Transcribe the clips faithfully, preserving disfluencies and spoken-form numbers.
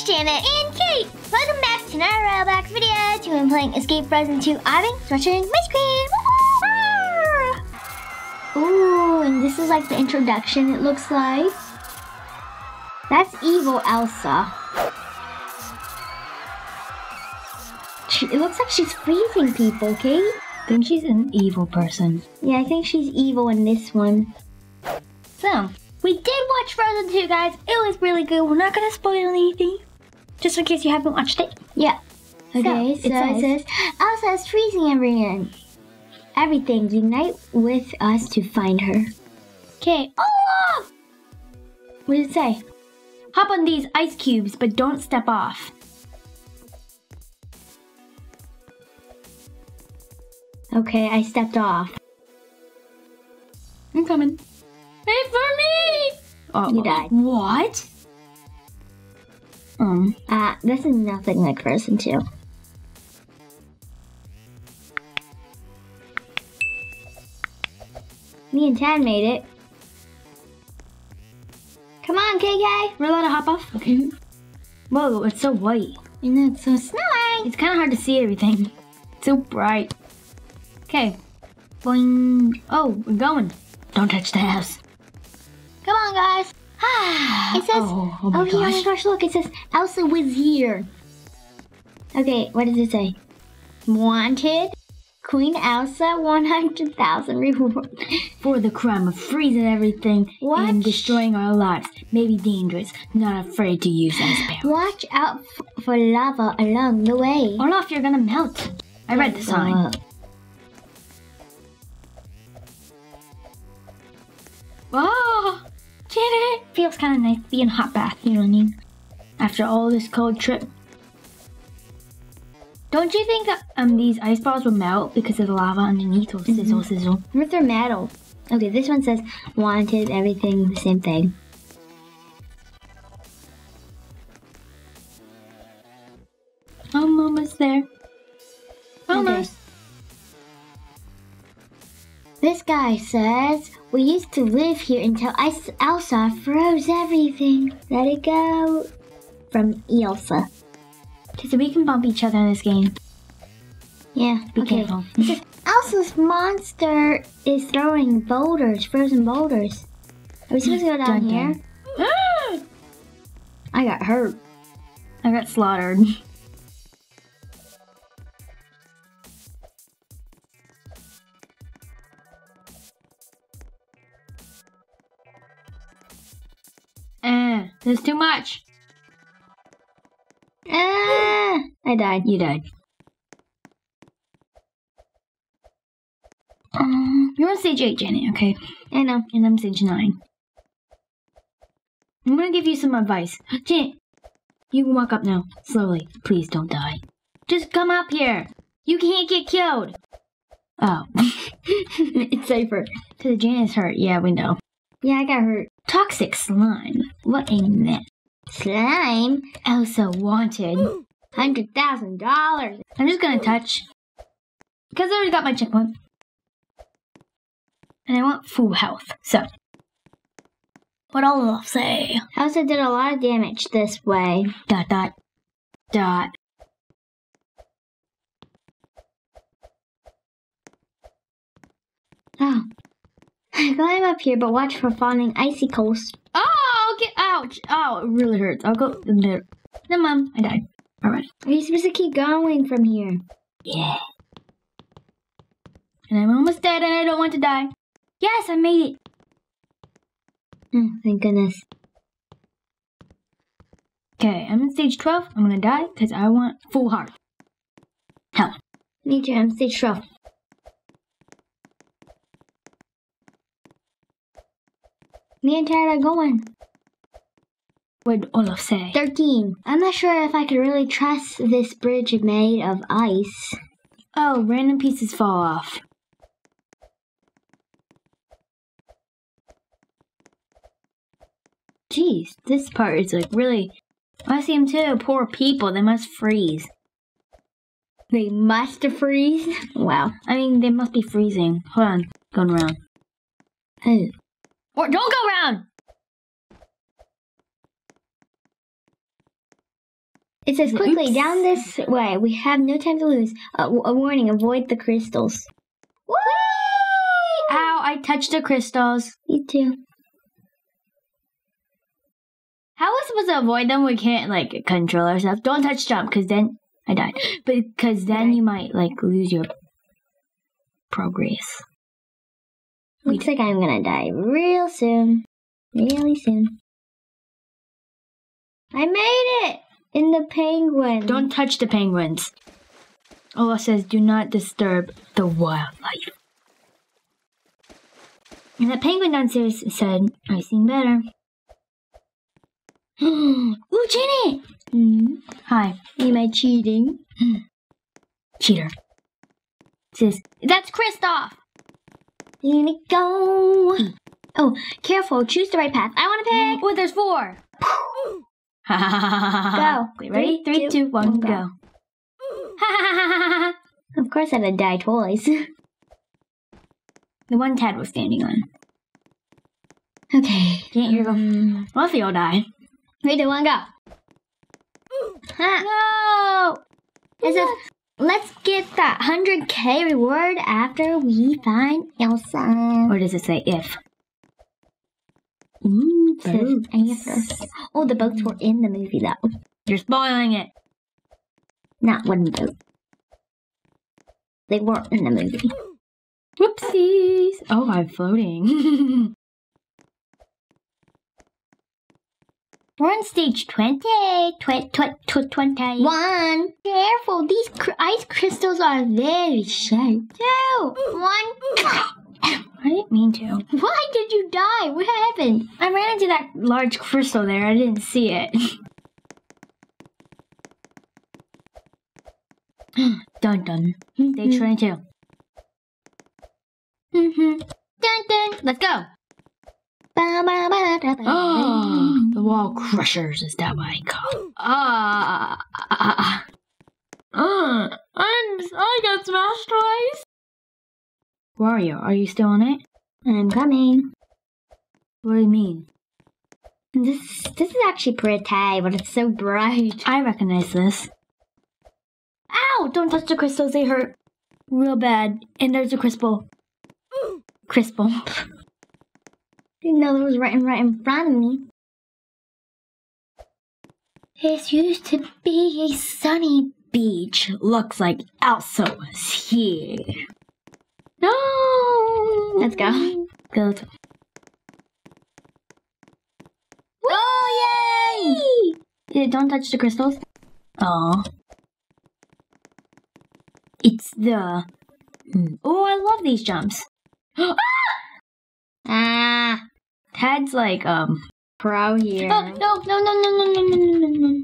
it's Janet and Kate! Welcome back to another Roblox video. Today I'm playing Escape Frozen two. I'm switching my screen. Ooh, and this is like the introduction, it looks like. That's evil Elsa. She, it looks like she's freezing people, Kate. I think she's an evil person. Yeah, I think she's evil in this one. So, we did watch Frozen two, guys. It was really good. We're not gonna spoil anything, just in case you haven't watched it. Yeah. Okay, so, so it says, Elsa is freezing everyone. Everything, unite with us to find her. Okay, Olaf! What did it say? Hop on these ice cubes, but don't step off. Okay, I stepped off. I'm coming. Wait for me! Oh, you died. What? Um. Uh, this is nothing like Frozen two. Me and Tad made it. Come on, K K! We're allowed to hop off. Okay. Whoa, it's so white. And it's so snowy! It's kind of hard to see everything. It's so bright. Okay. Boing. Oh, we're going. Don't touch the house. Come on, guys. It says, oh, oh, my, oh gosh. Yeah, my gosh, look, it says Elsa was here. Okay, what does it say? Wanted, Queen Elsa, one hundred thousand reward. For the crime of freezing everything Watch. and destroying our lives. Maybe dangerous, not afraid to use as parents. Watch out f for lava along the way. Olaf, you're gonna melt. I read the sign. Uh, Oh, Janet! Feels kind of nice to be in a hot bath, you know what I mean? After all this cold trip. Don't you think um these ice balls will melt because of the lava underneath? Or sizzle, mm-hmm. sizzle. What if they're metal? Okay, this one says wanted, everything, the same thing. I'm almost there. Almost. Okay. This guy says, we used to live here until Ice Elsa froze everything. Let it go. From Elsa. Okay, so we can bump each other in this game. Yeah, be okay. careful. It says, Elsa's monster is throwing boulders, frozen boulders. Are we supposed to go down dun, here? Dun. I got hurt. I got slaughtered. There's too much. Ah, I died. You died. Um, you're on stage eight, Janet, okay? I know. And I'm stage nine. I'm gonna give you some advice. Janet, you can walk up now. Slowly. Please don't die. Just come up here. You can't get killed. Oh. It's safer. Because Janet's hurt. Yeah, we know. Yeah, I got hurt. Toxic slime. What a mess. Slime? Elsa wanted. one hundred thousand dollars. I'm just gonna touch. Because I already got my checkpoint. And I want full health. So. What all I'll say. Elsa did a lot of damage this way. Dot, dot, dot. Oh. Climb up here, but watch for falling icicles. Oh, okay. Ouch. Oh, it really hurts. I'll go in there. No, Mom. I died. All right. Are you supposed to keep going from here? Yeah. And I'm almost dead, and I don't want to die. Yes, I made it. Oh, thank goodness. Okay, I'm in stage twelve. I'm going to die because I want full heart. Hell. Me too. I'm stage twelve. Me and Tad are going. What did Olaf say? thirteen. I'm not sure if I could really trust this bridge made of ice. Oh, random pieces fall off. Jeez, this part is like really... I see them too. Poor people. They must freeze. They must freeze? Wow. I mean, they must be freezing. Hold on. Going around. Oh. Or don't go around! It says, quickly, oops, down this way. We have no time to lose. A, a warning, avoid the crystals. Whee! Ow, I touched the crystals. Me too. How are we supposed to avoid them? We can't, like, control ourselves. Don't touch jump, because then... I died. Because then you might, like, lose your progress. Looks like I'm going to die real soon. Really soon. I made it! In the penguin. Don't touch the penguins. Olaf says, do not disturb the wildlife. And the penguin downstairs said, I've seen better. Ooh, Janet! Mm-hmm. Hi. Am I cheating? Cheater. Says, that's Kristoff! Here we go. Mm. Oh, careful. Choose the right path. I want to pick. Oh, there's four. Go. Wait, ready? Three, three two, two, one, go. go. Of course I had to die twice. The one Tad was standing on. Okay. Can't hear them. Well, if they all die. Three, two, one, go. Huh. No! It says, let's get that one hundred K reward after we find Elsa. Or does it say if? Ooh, it says after. Oh, the boats were in the movie, though. You're spoiling it. Not one boat. They weren't in the movie. Whoopsies. Oh, I'm floating. We're on stage twenty. Tw tw tw twenty. One. Careful, these cr ice crystals are very sharp. Two. One. I didn't mean to. Why did you die? What happened? I ran into that large crystal there. I didn't see it. Dun dun. Mm-hmm. Stage twenty-two. Mm-hmm. Dun dun. Let's go. Oh, the wall crushers is that what I call? Ah, ah, ah! I'm I got smashed twice. Wario, are you still on it? I'm coming. What do you mean? This this is actually pretty, but it's so bright. I recognize this. Ow! Don't touch the crystals; they hurt real bad. And there's a crystal. Crystal. Didn't know it was right, right in front of me. This used to be a sunny beach. Looks like Elsa was here. No! Let's go. Go. To oh, yay! Yeah, don't touch the crystals. Oh. It's the... Oh, I love these jumps. Ah! Ah. Tad's like, um, pro here. Oh, no, no, no, no, no, no, no, no, no,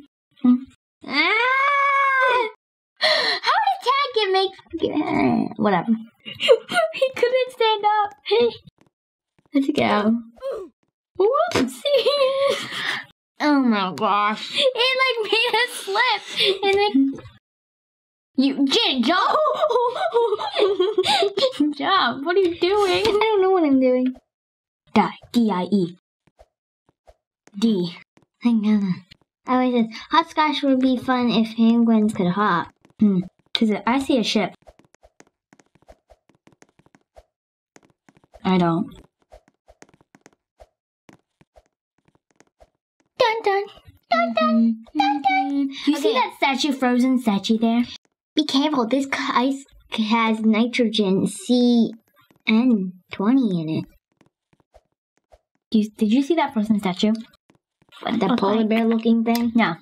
hmm? Ah! How did Tad get make... Uh, whatever. He couldn't stand up. Let's go. Whoopsies! Oh my gosh. It, like, made us slip. And then... You didn't jump! Jump! What are you doing? I don't know what I'm doing. Die. D I E. D. I know that. I always said, hopscotch would be fun if penguins could hop. Hmm. Cause I see a ship. I don't. Dun dun. Dun dun. Dun dun. You okay. See that statue, frozen statue there? Be careful, this ice has nitrogen C N twenty in it. Did you see that frozen statue? What, the polar like? bear looking thing? No.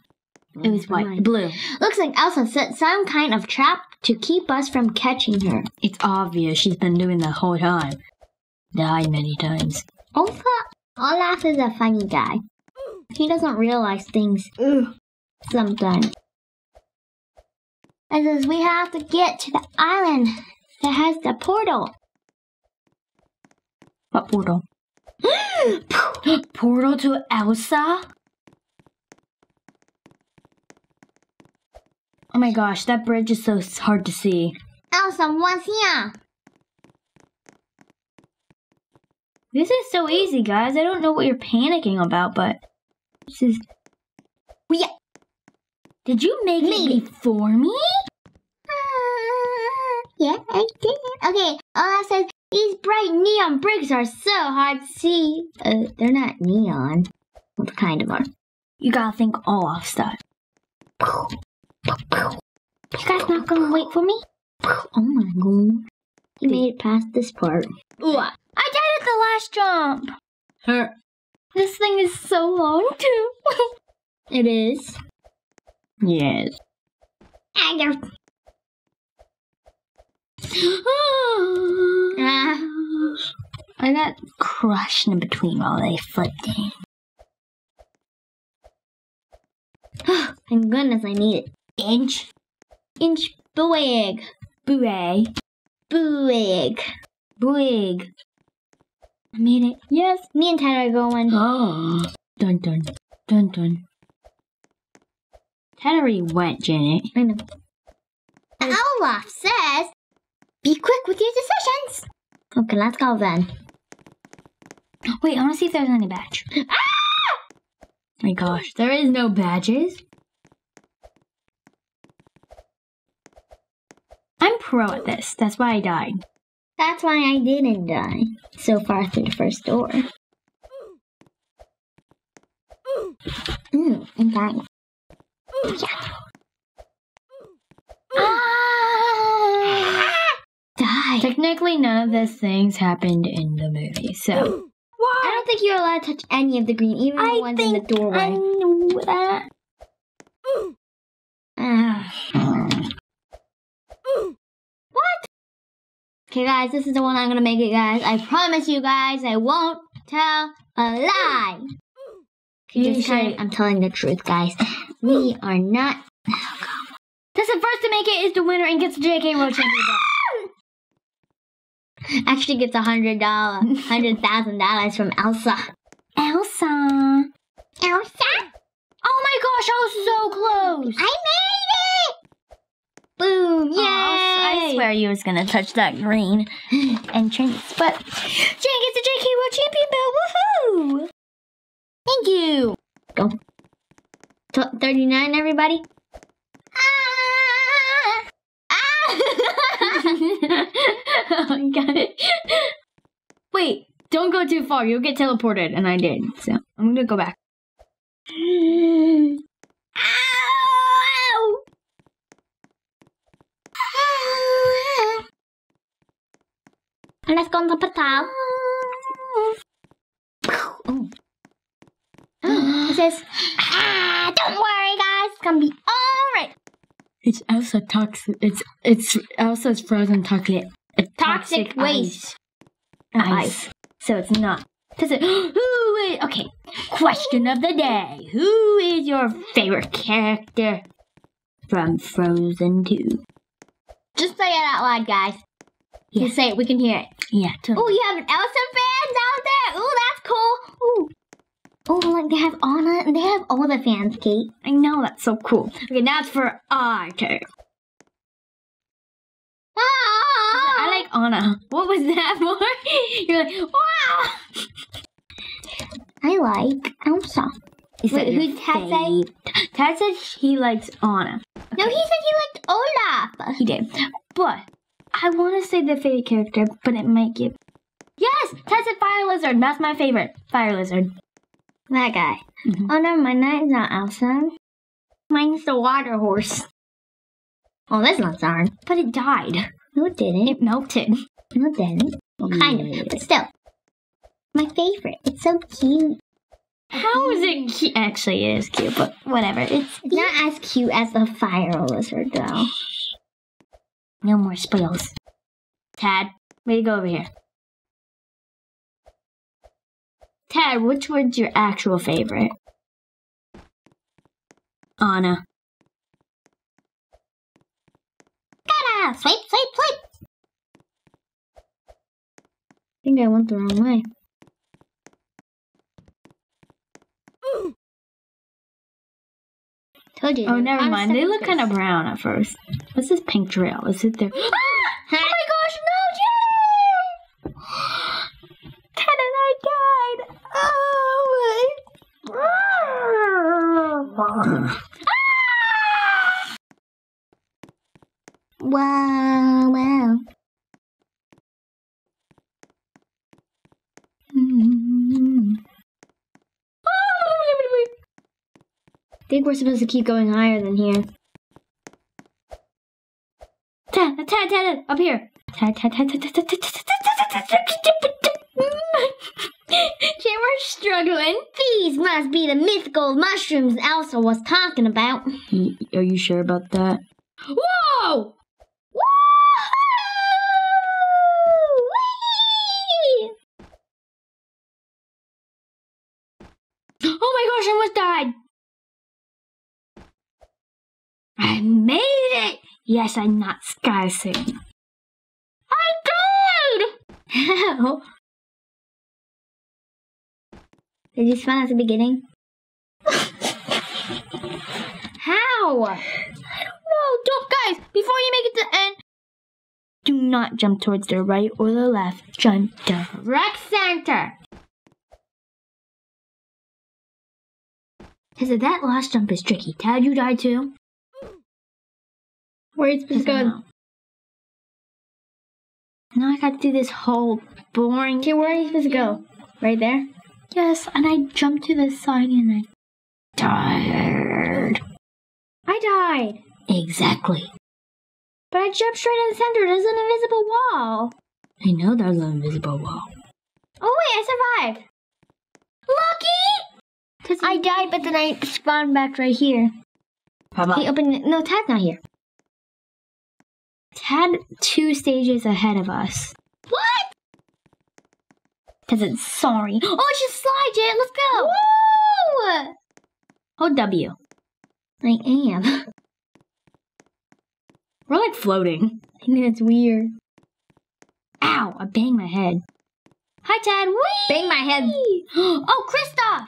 It was white. Mine. Blue. Looks like Elsa set some kind of trap to keep us from catching her. It's obvious. She's been doing that whole time. Died many times. Olaf, Olaf is a funny guy. He doesn't realize things sometimes. It says we have to get to the island that has the portal. What portal? Portal to Elsa? Oh my gosh, that bridge is so hard to see. Elsa was here. This is so easy, guys. I don't know what you're panicking about, but this is... Yeah. Did you make Maybe. it before me? Uh, yeah, I did. Okay, Olaf says these bright neon bricks are so hard to see. Uh, they're not neon. Well, they kind of are. You gotta think Olaf stuff. You guys not gonna wait for me? Oh my god. He made it past this part. Ooh, I died at the last jump. Her. This thing is so long too. It is. Yes. I go. ah, I got crushed in between while they flipped in. Thank goodness I need it. Inch. Inch booig. Booig. Booig. Booig. I made it. Yes. Me and Tad are going. Oh. Dun dun. Dun dun. Tad already went, Janet. I know. And Olaf says, be quick with your decisions. Okay, let's go then. Wait, I want to see if there's any badge. Ah! Oh my gosh, there is no badges. I'm pro at this. That's why I died. That's why I didn't die so far through the first door. Mmm, I'm dying. Yeah. Ah! Die. Technically, none of those things happened in the movie, so. What? I don't think you're allowed to touch any of the green, even the I ones in the doorway. I know that. Uh. What? Okay, guys, this is the one I'm gonna make it, guys. I promise you guys, I won't tell a lie. This time, I'm telling the truth, guys. We are not. Oh, God. This is first to make it is the winner and gets the J K World Championship. Actually, gets a hundred dollars, hundred thousand dollars from Elsa. Elsa. Elsa. Oh my gosh, I was so close. I made it. Boom! Yay! Oh, I swear you was gonna touch that green entrance, but Jane gets the J K World Champion belt. Woohoo! Thank you. Go. thirty-nine, everybody. Ah! Ah! Oh, I got it. Wait, don't go too far. You'll get teleported, and I did. So I'm gonna go back. Ow! Ow! Ow! Let's go on the portal. Oh. It says, ah, don't worry, guys. It's gonna be all right. It's Elsa toxic. It's it's Elsa's frozen toxic. It's toxic, toxic waste. Ice. Ice. ice. So it's not. It says, who is? Okay. Question of the day: who is your favorite character from Frozen two? Just say it out loud, guys. Yeah. Just say it. We can hear it. Yeah. Totally. Oh, you have an Elsa fans out there. Oh, that's cool. Ooh. Oh, like they have Anna and they have all the fans, Kate. I know, that's so cool. Okay, now it's for I, okay. Ah! I like Anna. What was that for? You're like, wow! I like Elsa. Is Wait, who's Tad say? Tad said he likes Anna. Okay. No, he said he liked Olaf. He did. But I want to say the favorite character, but it might get... Yes! Tad said Fire Lizard. That's my favorite. Fire Lizard. That guy. Mm-hmm. Oh no, my night is not awesome. Mine's the water horse. Oh, that's not darn. But it died. No, it didn't. It melted. No, it didn't. Well, kind of, but still. My favorite. It's so cute. How is it cute? Actually, it is cute, but whatever. It's not as cute as the fire lizard, though. No more spoils. Tad, way to go over here. Tad, which one's your actual favorite? Anna. Gotta swipe, swipe, swipe. I think I went the wrong way. Mm. Told you. Oh, never mind. They look kind of brown at first. What's this pink drill? Is it there? Ah! Oh my gosh, no, Janet! Tad and I died. Oh, my. Ah! think we're supposed to keep going higher than here. Tad, Tad, Tad, Tad, up here. Tad, Tad, Tad, Tad, Tad, Tad, Tad, Tad, Tad, Jim, we're struggling. These must be the mythical mushrooms Elsa was talking about. Are you sure about that? Whoa! Oh my gosh, I almost died. I made it! Yes, I'm not sky-sick. I died! Did you spawn at the beginning? How? I don't know. Don't, guys, before you make it to the end, do not jump towards the right or the left. Jump direct center. Because that last jump is tricky. Tad, you die too? Where it's supposed to go? Now I got to do this whole boring... Okay, where are you supposed to go? Right there? Yes, and I jumped to this side and I died. I died. Exactly. But I jumped straight in the center. There's an invisible wall. I know there's an invisible wall. Oh wait, I survived. Lucky! I died, but then I spawned back right here. Papa. He opened it. No, Tad's not here. Tad two stages ahead of us. What? Because it's sorry. Oh, it's just slide, Janet. Let's go. Woo! Oh, W. I am. We're like floating. I think that's weird. Ow, I banged my head. Hi, Tad. Whee! Bang my head. Oh, Kristoff.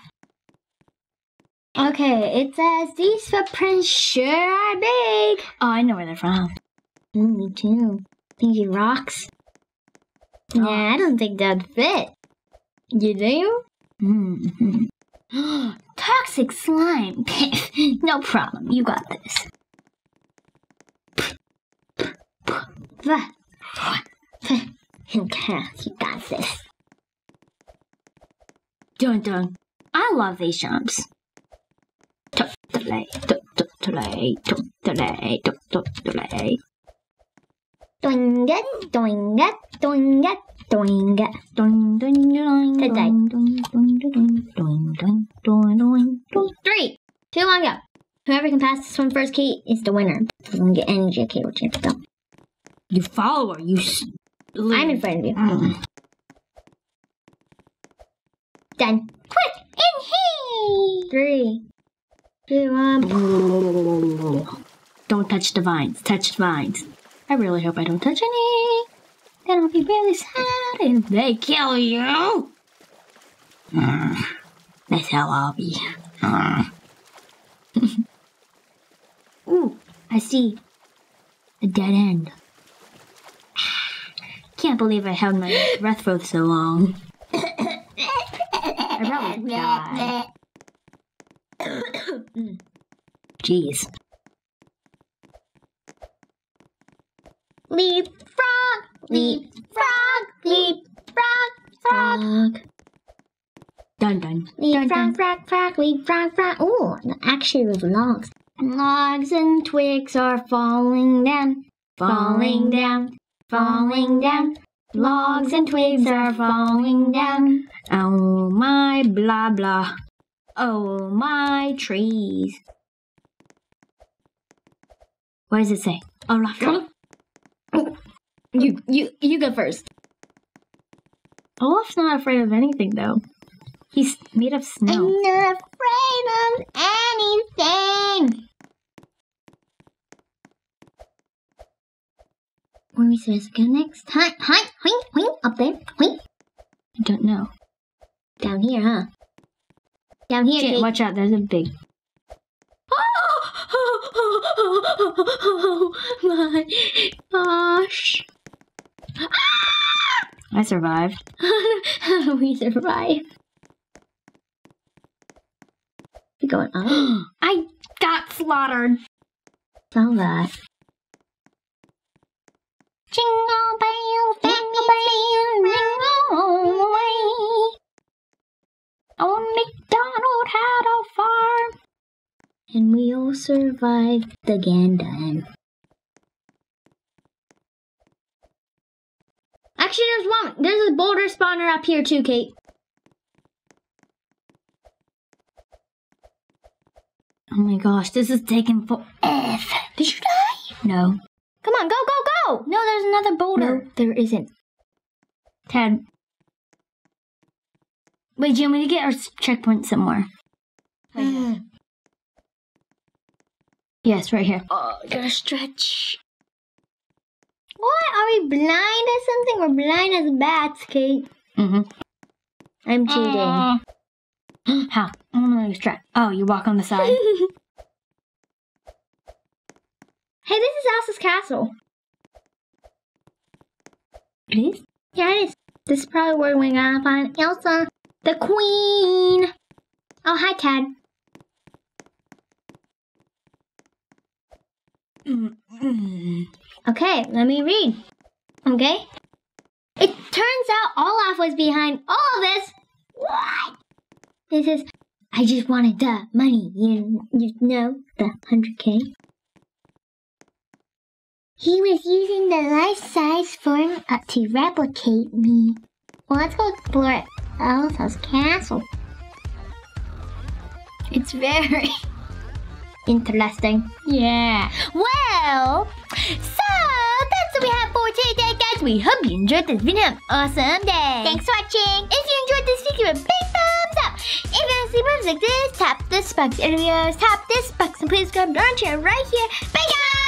Okay, it says these footprints sure are big. Oh, I know where they're from. Ooh, me too. Thingy rocks. Oh. Yeah, I don't think that'd fit. You do? Mm-hmm. Toxic slime. No problem. You got this. You got this. Dun dun. I love these jumps. Doing it, doing it, doing it, doing it, doing, doing, doing, doing, doing, doing, doing, doing, doing, doing. Three, two, one, go. Whoever can pass this one first, Kate, is the winner. Doesn't get energy, okay, we'll change it though. You follow her, you. I'm in front of you. Done. Quick, in here. Three, two, one. Don't touch the vines. Touch the vines. I really hope I don't touch any. Then I'll be really sad if they kill you. Uh, that's how I'll be. Uh. Ooh, I see a dead end. Can't believe I held my breath for so long. I probably died. Jeez. Leap frog, leap frog, leap frog, frog. Dun dun. Leap frog, frog, frog, leap frog, frog. Ooh, actually with logs. And logs and twigs are falling down, falling down, falling down. Logs and twigs are falling down. Oh my blah blah. Oh my trees. What does it say? Olaf. You, you, you go first. Olaf's not afraid of anything, though. He's made of snow. I'm not afraid of anything. Where are we supposed to go next? Hi, hi, hoink, hoink, up there, hoink. I don't know. Down here, huh? Down here, Jane, watch out, there's a big... Oh, oh, oh, oh, oh, oh my gosh. Ah! I survived. We survived. We're going on. I got slaughtered. Saw that. Jingle bell, jingle bell, ring all the way. Old MacDonald had a farm. and we all survived the Gundam. Actually, there's one. There's a boulder spawner up here too, Kate. Oh my gosh, this is taking forever. Did you die? No. Come on, go, go, go! No, there's another boulder. No, there isn't. Tad. Wait, Jim, we need to get our checkpoint somewhere. Right yes, right here. Oh, gotta stretch. What? Are we blind as something? We're blind as bats, Kate. Mm-hmm. I'm cheating. Uh, How? I don't know this track. Oh, you walk on the side. Hey, this is Elsa's castle. It is? Yeah, it is. This is probably where we're gonna find Elsa, the queen. Oh, hi, Tad. Mm-mm. Okay, let me read. Okay? It turns out Olaf was behind all of this. What? This is, I just wanted the money, you, you know, the one hundred K. He was using the life-size form up to replicate me. Well, let's go explore Elsa's castle. It's very interesting. Yeah. Well, so that's what we have for today, guys. We hope you enjoyed this video. Have an awesome day. Thanks for watching. If you enjoyed this video, big thumbs up. If you want to see movies like this, tap this box. If you want to tap this box, and please subscribe to our channel right here. Bye, guys.